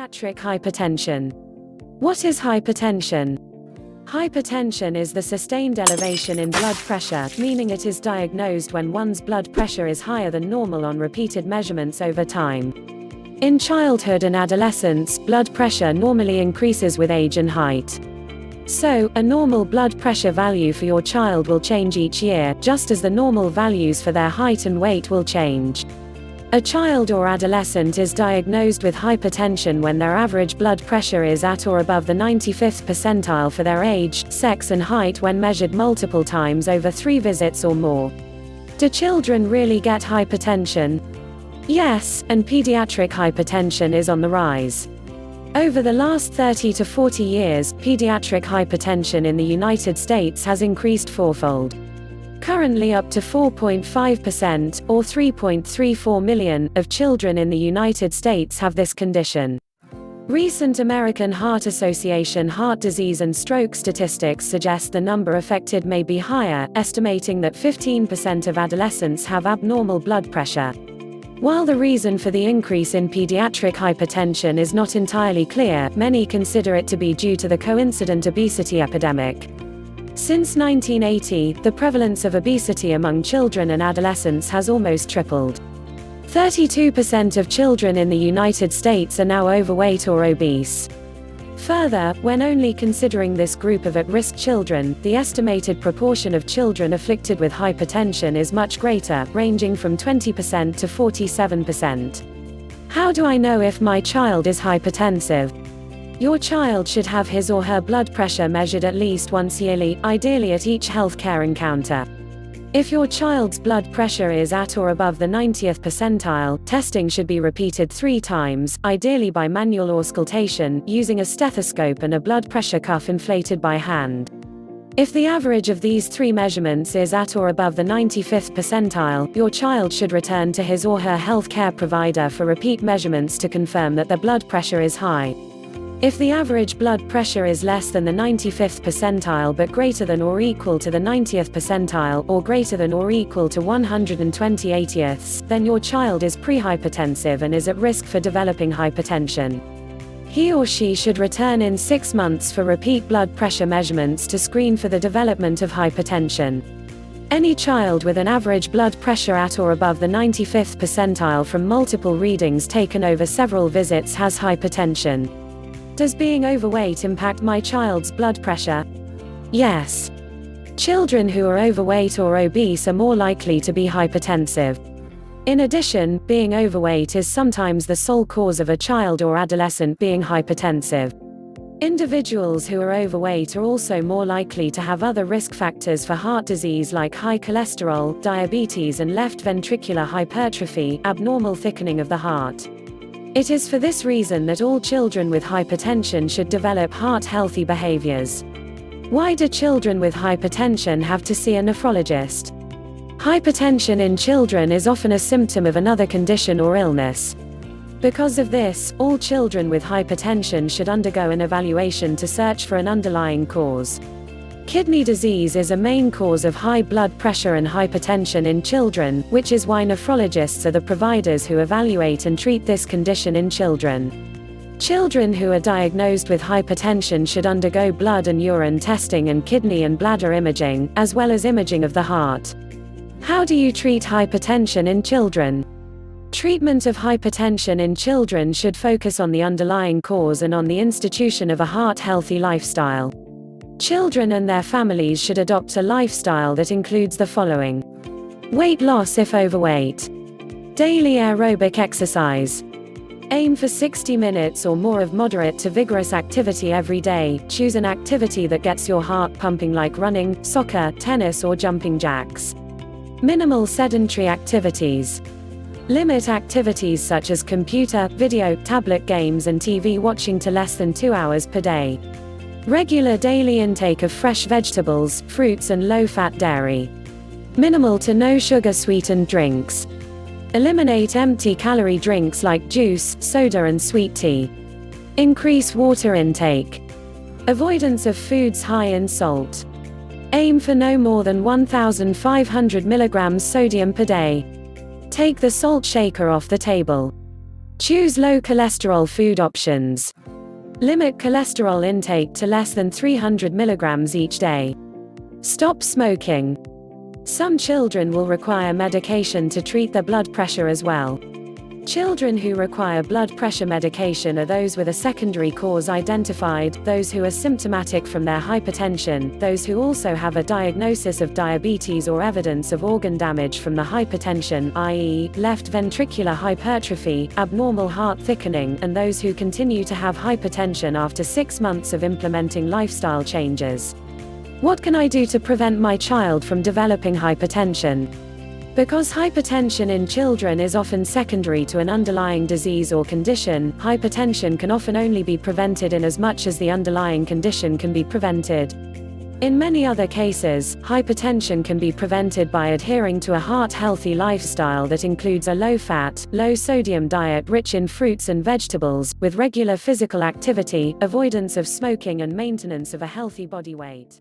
Geriatric hypertension. What is hypertension? Hypertension is the sustained elevation in blood pressure, meaning it is diagnosed when one's blood pressure is higher than normal on repeated measurements over time. In childhood and adolescence, blood pressure normally increases with age and height. So, a normal blood pressure value for your child will change each year, just as the normal values for their height and weight will change. A child or adolescent is diagnosed with hypertension when their average blood pressure is at or above the 95th percentile for their age, sex and height when measured multiple times over 3 visits or more. Do children really get hypertension? Yes, and pediatric hypertension is on the rise. Over the last 30 to 40 years, pediatric hypertension in the United States has increased 4-fold. Currently up to 4.5%, or 3.34 million, of children in the United States have this condition. Recent American Heart Association heart disease and stroke statistics suggest the number affected may be higher, estimating that 15% of adolescents have abnormal blood pressure. While the reason for the increase in pediatric hypertension is not entirely clear, many consider it to be due to the coincident obesity epidemic. Since 1980, the prevalence of obesity among children and adolescents has almost tripled. 32% of children in the United States are now overweight or obese. Further, when only considering this group of at-risk children, the estimated proportion of children afflicted with hypertension is much greater, ranging from 20% to 47%. How do I know if my child is hypertensive? Your child should have his or her blood pressure measured at least once yearly, ideally at each healthcare encounter. If your child's blood pressure is at or above the 90th percentile, testing should be repeated 3 times, ideally by manual auscultation, using a stethoscope and a blood pressure cuff inflated by hand. If the average of these 3 measurements is at or above the 95th percentile, your child should return to his or her healthcare provider for repeat measurements to confirm that their blood pressure is high. If the average blood pressure is less than the 95th percentile but greater than or equal to the 90th percentile or greater than or equal to 120/80ths, then your child is prehypertensive and is at risk for developing hypertension. He or she should return in 6 months for repeat blood pressure measurements to screen for the development of hypertension. Any child with an average blood pressure at or above the 95th percentile from multiple readings taken over several visits has hypertension. Does being overweight impact my child's blood pressure? Yes. Children who are overweight or obese are more likely to be hypertensive. In addition, being overweight is sometimes the sole cause of a child or adolescent being hypertensive. Individuals who are overweight are also more likely to have other risk factors for heart disease like high cholesterol, diabetes and left ventricular hypertrophy, abnormal thickening of the heart. It is for this reason that all children with hypertension should develop heart-healthy behaviors. Why do children with hypertension have to see a nephrologist? Hypertension in children is often a symptom of another condition or illness. Because of this, all children with hypertension should undergo an evaluation to search for an underlying cause. Kidney disease is a main cause of high blood pressure and hypertension in children, which is why nephrologists are the providers who evaluate and treat this condition in children. Children who are diagnosed with hypertension should undergo blood and urine testing and kidney and bladder imaging, as well as imaging of the heart. How do you treat hypertension in children? Treatment of hypertension in children should focus on the underlying cause and on the institution of a heart-healthy lifestyle. Children and their families should adopt a lifestyle that includes the following. Weight loss if overweight. Daily aerobic exercise. Aim for 60 minutes or more of moderate to vigorous activity every day. Choose an activity that gets your heart pumping like running, soccer, tennis or jumping jacks. Minimal sedentary activities. Limit activities such as computer, video, tablet games and TV watching to less than 2 hours per day. Regular daily intake of fresh vegetables, fruits and low-fat dairy. Minimal to no sugar sweetened drinks. Eliminate empty calorie drinks like juice, soda and sweet tea. Increase water intake. Avoidance of foods high in salt. Aim for no more than 1,500 mg sodium per day. Take the salt shaker off the table. Choose low cholesterol food options. Limit cholesterol intake to less than 300 mg each day. Stop smoking. Some children will require medication to treat their blood pressure as well. Children who require blood pressure medication are those with a secondary cause identified, those who are symptomatic from their hypertension, those who also have a diagnosis of diabetes or evidence of organ damage from the hypertension, i.e., left ventricular hypertrophy, abnormal heart thickening, and those who continue to have hypertension after 6 months of implementing lifestyle changes. What can I do to prevent my child from developing hypertension? Because hypertension in children is often secondary to an underlying disease or condition, hypertension can often only be prevented in as much as the underlying condition can be prevented. In many other cases, hypertension can be prevented by adhering to a heart-healthy lifestyle that includes a low-fat, low-sodium diet rich in fruits and vegetables, with regular physical activity, avoidance of smoking and maintenance of a healthy body weight.